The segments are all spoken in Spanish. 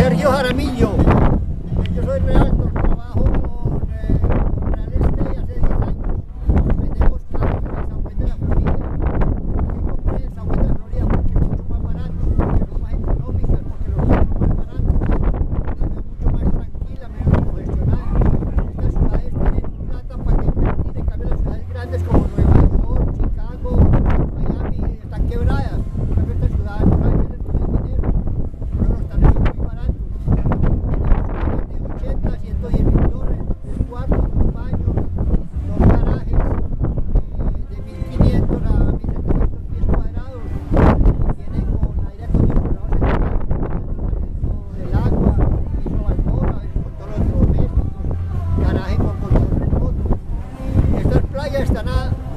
Sergio Jaramillo. Yo soy realtor, trabajo con Real Estate hace 10 años. Vendemos casas en San Juan de la Florida. Yo compré en San Juan de la Florida porque es mucho más barato, porque son más económicas, porque los son más baratos. Me da mucho más tranquila, menos congestionada. Estas ciudades tienen plata para que invertir, en cambio las ciudades grandes como Nueva York, Chicago, Miami, están quebradas.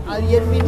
A 10 minutos.